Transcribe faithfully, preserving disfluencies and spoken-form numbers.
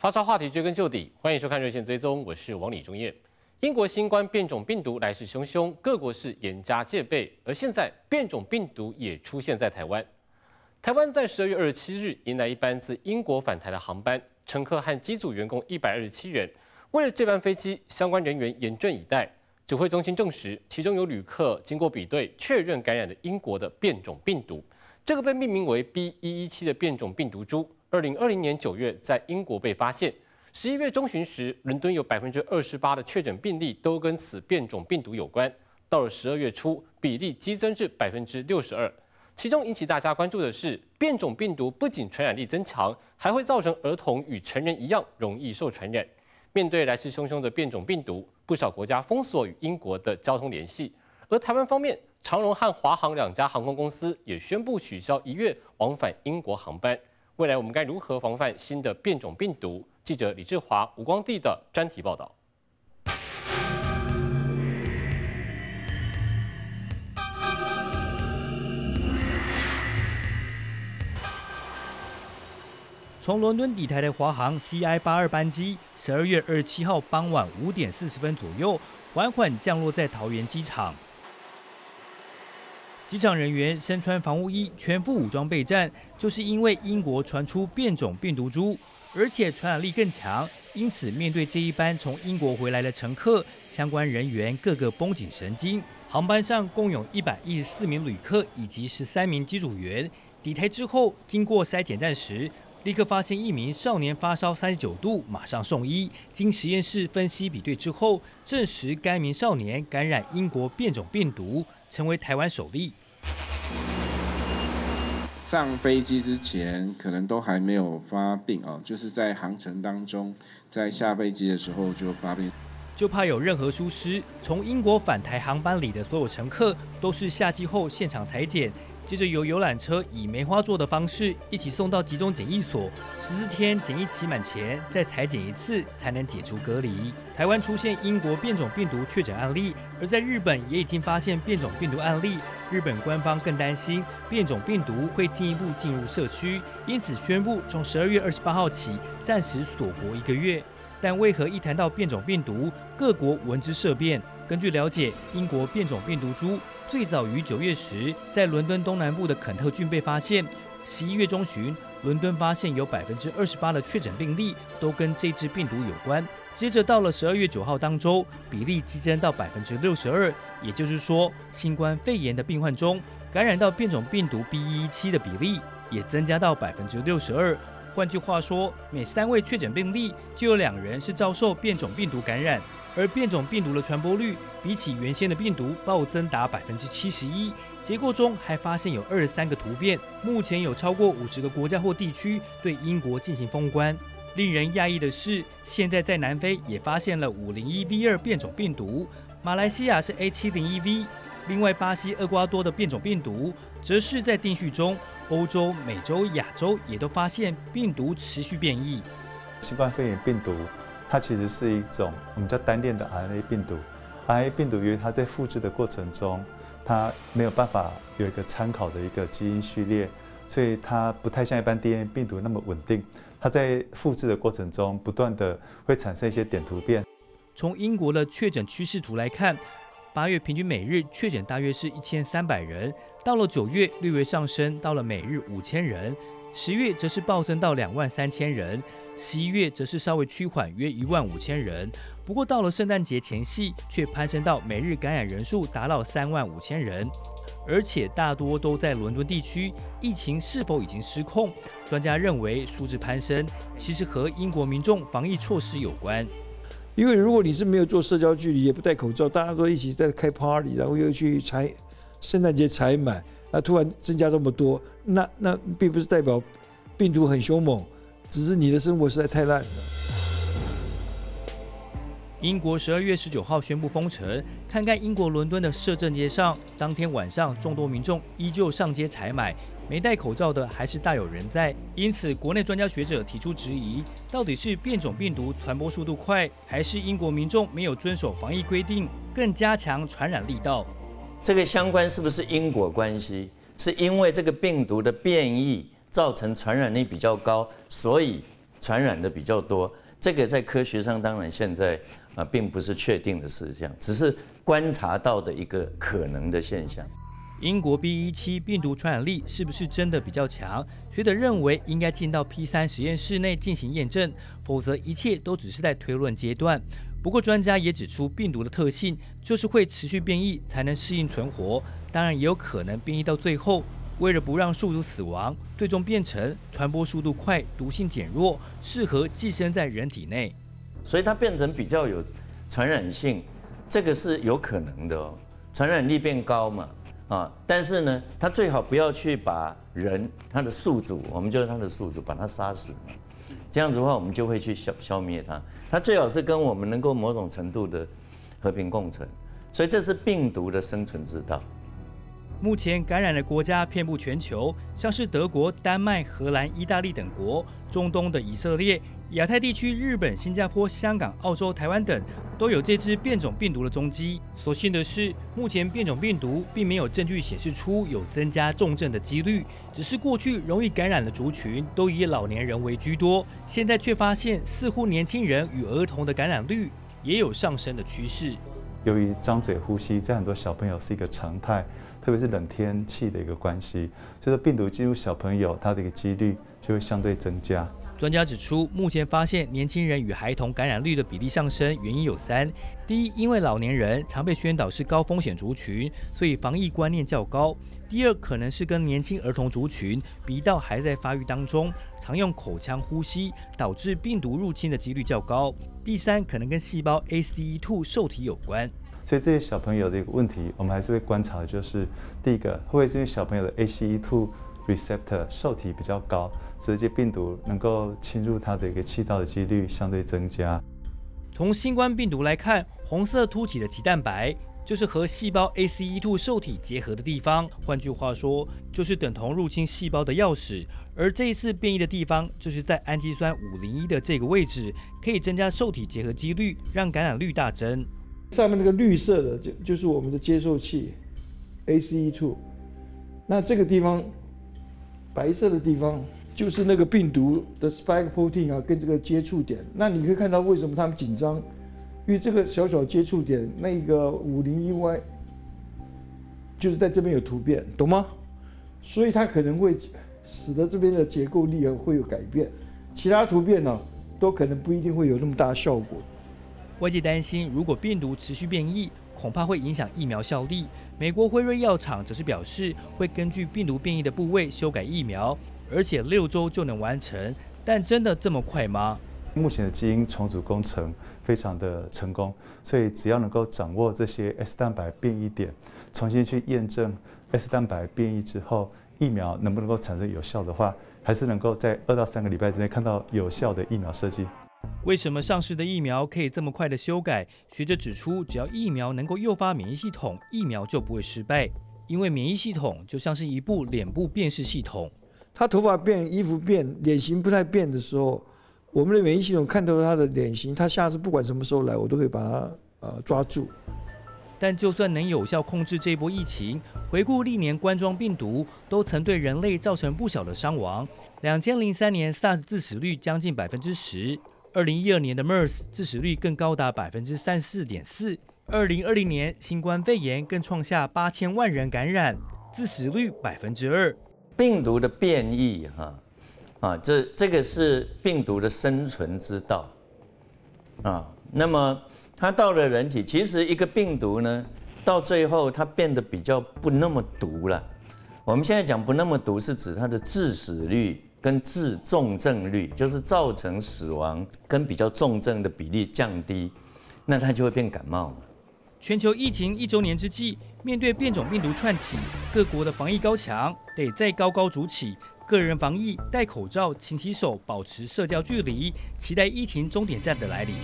发烧话题，追根究底，欢迎收看《热线追踪》，我是王李忠业。英国新冠变种病毒来势汹汹，各国是严加戒备，而现在变种病毒也出现在台湾。台湾在十二月二十七日迎来一班自英国返台的航班，乘客和机组员共一百二十七人。为了这班飞机，相关人员严阵以待。指挥中心证实，其中有旅客经过比对确认感染的英国的变种病毒，这个被命名为 B 一 一 七 的变种病毒株。 二零二零年九月在英国被发现，十一月中旬时，伦敦有百分之二十八的确诊病例都跟此变种病毒有关。到了十二月初，比例激增至百分之六十二。其中引起大家关注的是，变种病毒不仅传染力增强，还会造成儿童与成人一样容易受传染。面对来势汹汹的变种病毒，不少国家封锁与英国的交通联系，而台湾方面，长荣和华航两家航空公司也宣布取消一月往返英国航班。 未来我们该如何防范新的变种病毒？记者李志华、吴光地的专题报道。从伦敦抵台的华航 C I 八二班机，十二月二十七号傍晚五点四十分左右，缓缓降落在桃园机场。 机场人员身穿防护衣，全副武装备战，就是因为英国传出变种病毒株，而且传染力更强，因此面对这一班从英国回来的乘客，相关人员个个绷紧神经。航班上共有一百一十四名旅客以及十三名机组员。抵台之后，经过筛检站时，立刻发现一名少年发烧三十九度，马上送医。经实验室分析比对之后，证实该名少年感染英国变种病毒。 成为台湾首例。上飞机之前可能都还没有发病啊，就是在航程当中，在下飞机的时候就发病。就怕有任何疏失，从英国返台航班里的所有乘客都是下机后现场采检，接着由游览车以梅花座的方式一起送到集中检疫所，十四天检疫期满前再采检一次，才能解除隔离。台湾出现英国变种病毒确诊案例，而在日本也已经发现变种病毒案例，日本官方更担心变种病毒会进一步进入社区，因此宣布从十二月二十八号起暂时锁国一个月。 但为何一谈到变种病毒，各国闻之色变？根据了解，英国变种病毒株最早于九月时，在伦敦东南部的肯特郡被发现。十一月中旬，伦敦发现有百分之二十八的确诊病例都跟这只病毒有关。接着到了十二月九号当周，比例激增到百分之六十二，也就是说，新冠肺炎的病患中感染到变种病毒 B 一 一 七 的比例也增加到百分之六十二。 换句话说，每三位确诊病例就有两人是遭受变种病毒感染，而变种病毒的传播率比起原先的病毒暴增达百分之七十一。结构中还发现有二十三个突变。目前有超过五十个国家或地区对英国进行封关。令人讶异的是，现在在南非也发现了五零一 V 二变种病毒，马来西亚是 A 七零一 V。 另外，巴西、厄瓜多的变种病毒则是在定序中，欧洲、美洲、亚洲也都发现病毒持续变异。新冠肺炎病毒它其实是一种我们叫单链的 R N A 病毒。R N A 病毒由于它在复制的过程中，它没有办法有一个参考的一个基因序列，所以它不太像一般 D N A 病毒那么稳定。它在复制的过程中，不断的会产生一些点突变。从英国的确诊趋势图来看。 八月平均每日确诊大约是一千三百人，到了九月略微上升到了每日五千人，十月则是暴增到两万三千人，十一月则是稍微趋缓约一万五千人。不过到了圣诞节前夕，却攀升到每日感染人数达到三万五千人，而且大多都在伦敦地区。疫情是否已经失控？专家认为数字攀升其实和英国民众防疫措施有关。 因为如果你是没有做社交距离，也不戴口罩，大家都一起在开 party， 然后又去采圣诞节采买，那突然增加这么多，那那并不是代表病毒很凶猛，只是你的生活实在太烂了。英国十二月十九号宣布封城，看看英国伦敦的摄政街上，当天晚上众多民众依旧上街采买。 没戴口罩的还是大有人在，因此国内专家学者提出质疑：到底是变种病毒传播速度快，还是英国民众没有遵守防疫规定，更加强传染力道？这个相关是不是因果关系？是因为这个病毒的变异造成传染力比较高，所以传染的比较多。这个在科学上当然现在啊并不是确定的事项，只是观察到的一个可能的现象。英国 B 一 七病毒传染力是不是真的比较强？学者认为应该进到 P 三实验室内进行验证，否则一切都只是在推论阶段。 不过，专家也指出，病毒的特性就是会持续变异，才能适应存活。当然，也有可能变异到最后，为了不让宿主死亡，最终变成传播速度快、毒性减弱，适合寄生在人体内。所以它变成比较有传染性，这个是有可能的哦，传染力变高嘛，啊，但是呢，它最好不要去把人它的宿主，我们就是它的宿主，把它杀死。 这样子的话，我们就会去消消灭它。它最好是跟我们能够某种程度的和平共存，所以这是病毒的生存之道。目前感染的国家遍布全球，像是德国、丹麦、荷兰、意大利等国，中东的以色列、亚太地区、日本、新加坡、香港、澳洲、台湾等，都有这支变种病毒的踪迹。所幸的是，目前变种病毒并没有证据显示出有增加重症的几率，只是过去容易感染的族群都以老年人为居多，现在却发现似乎年轻人与儿童的感染率也有上升的趋势。 由于张嘴呼吸在很多小朋友是一个常态，特别是冷天气的一个关系，所以说病毒进入小朋友，它的一个几率就会相对增加。专家指出，目前发现年轻人与孩童感染率的比例上升，原因有三：第一，因为老年人常被宣导是高风险族群，所以防疫观念较高；第二，可能是跟年轻儿童族群鼻道还在发育当中，常用口腔呼吸，导致病毒入侵的几率较高。 第三，可能跟细胞 A C E 二 受体有关，所以这些小朋友的一个问题，我们还是会观察，就是第一个，会不会是因为小朋友的 A C E 二 receptor 受体比较高，所以这病毒能够侵入它的一个气道的几率相对增加。从新冠病毒来看，红色凸起的棘蛋白就是和细胞 A C E 二 受体结合的地方，换句话说，就是等同入侵细胞的钥匙。 而这一次变异的地方，就是在氨基酸五零一的这个位置，可以增加受体结合几率，让感染率大增。上面那个绿色的就就是我们的接受器 A C E 二， 那这个地方白色的地方就是那个病毒的 spike protein 啊，跟这个接触点。那你可以看到为什么他们紧张，因为这个小小接触点那个 五零一 Y 就是在这边有突变，懂吗？所以它可能会。 使得这边的结构力会有改变，其他突变呢、啊、都可能不一定会有那么大的效果。外界担心，如果病毒持续变异，恐怕会影响疫苗效力。美国辉瑞药厂则是表示，会根据病毒变异的部位修改疫苗，而且六周就能完成。但真的这么快吗？目前的基因重组工程非常的成功，所以只要能够掌握这些 S 蛋白变异点，重新去验证 S 蛋白变异之后。 疫苗能不能够产生有效的话，还是能够在二到三个礼拜之内看到有效的疫苗设计。为什么上市的疫苗可以这么快的修改？学者指出，只要疫苗能够诱发免疫系统，疫苗就不会失败，因为免疫系统就像是一部脸部辨识系统。他头发变、衣服变、脸型不太变的时候，我们的免疫系统看到他的脸型，他下次不管什么时候来，我都可以把他呃抓住。 但就算能有效控制这波疫情，回顾历年冠状病毒都曾对人类造成不小的伤亡。二零零三年 SARS 致死率将近 百分之十， 二零一二年的 MERS 致死率更高达 百分之三十四点四， 二零二零年新冠肺炎更创下八千万人感染，致死率 百分之二。病毒的变异，哈，啊，这这个是病毒的生存之道，啊，那么。 它到了人体，其实一个病毒呢，到最后它变得比较不那么毒了。我们现在讲不那么毒，是指它的致死率跟致重症率，就是造成死亡跟比较重症的比例降低，那它就会变感冒嘛。全球疫情一周年之际，面对变种病毒窜起，各国的防疫高墙得再高高筑起。 个人防疫，戴口罩、勤洗手、保持社交距离，期待疫情终点站的来临。